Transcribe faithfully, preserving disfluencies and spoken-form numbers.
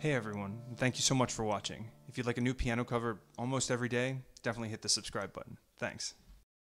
Hey everyone, and thank you so much for watching. If you'd like a new piano cover almost every day, definitely hit the subscribe button. Thanks.